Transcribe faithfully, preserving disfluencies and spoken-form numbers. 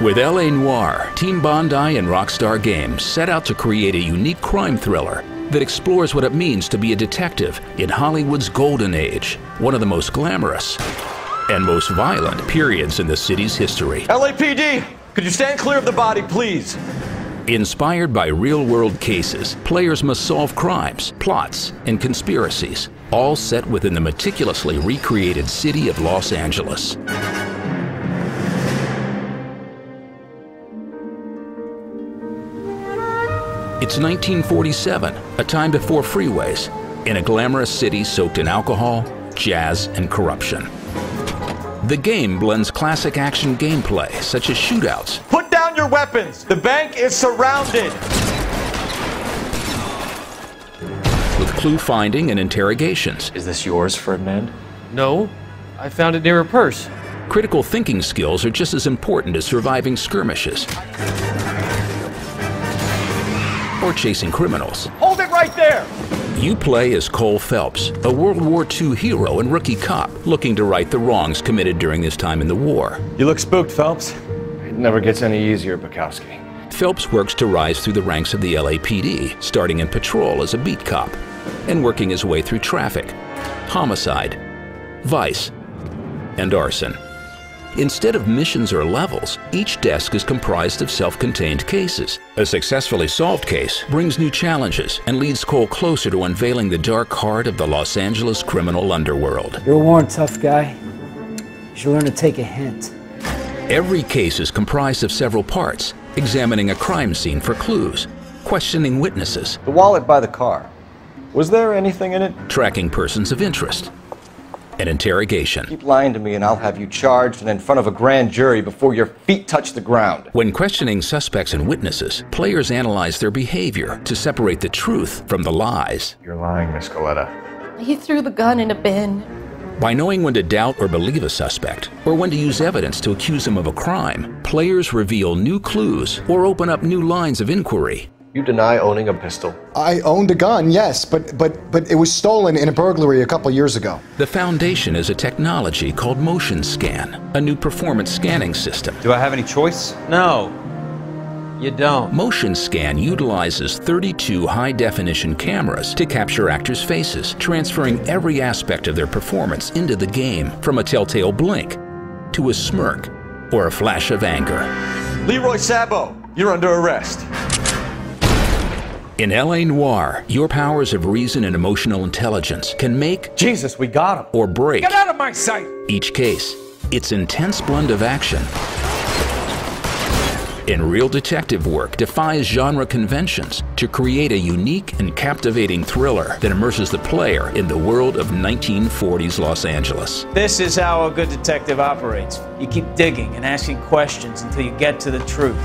With L A. Noire, Team Bondi and Rockstar Games set out to create a unique crime thriller that explores what it means to be a detective in Hollywood's golden age, one of the most glamorous and most violent periods in the city's history. L A P D, could you stand clear of the body, please? Inspired by real-world cases, players must solve crimes, plots, and conspiracies, all set within the meticulously recreated city of Los Angeles. It's nineteen forty-seven, a time before freeways, in a glamorous city soaked in alcohol, jazz, and corruption. The game blends classic action gameplay, such as shootouts. Put down your weapons! The bank is surrounded! With clue finding and interrogations. Is this yours, Ferdinand? No, I found it near a purse. Critical thinking skills are just as important as surviving skirmishes. Or chasing criminals. Hold it right there! You play as Cole Phelps, a World War Two hero and rookie cop looking to right the wrongs committed during his time in the war. You look spooked, Phelps. It never gets any easier, Bukowski. Phelps works to rise through the ranks of the L A P D, starting in patrol as a beat cop and working his way through traffic, homicide, vice, and arson. Instead of missions or levels, each desk is comprised of self-contained cases. A successfully solved case brings new challenges and leads Cole closer to unveiling the dark heart of the Los Angeles criminal underworld. You're a worn tough guy. You should learn to take a hint. Every case is comprised of several parts, examining a crime scene for clues, questioning witnesses. The wallet by the car. Was there anything in it? Tracking persons of interest. An interrogation. Keep lying to me and I'll have you charged and in front of a grand jury before your feet touch the ground. When questioning suspects and witnesses, players analyze their behavior to separate the truth from the lies. You're lying, Miss Coletta. He threw the gun in a bin. By knowing when to doubt or believe a suspect, or when to use evidence to accuse him of a crime, players reveal new clues or open up new lines of inquiry. You deny owning a pistol. I owned a gun, yes, but, but, but it was stolen in a burglary a couple years ago. The foundation is a technology called Motion Scan, a new performance scanning system. Do I have any choice? No, you don't. Motion Scan utilizes thirty-two high-definition cameras to capture actors' faces, transferring every aspect of their performance into the game, from a telltale blink to a smirk or a flash of anger. Leroy Sabo, you're under arrest. In L A. Noire, your powers of reason and emotional intelligence can make Jesus, we got him! Or break. Get out of my sight! Each case, its intense blend of action and real detective work defies genre conventions to create a unique and captivating thriller that immerses the player in the world of nineteen forties Los Angeles. This is how a good detective operates. You keep digging and asking questions until you get to the truth.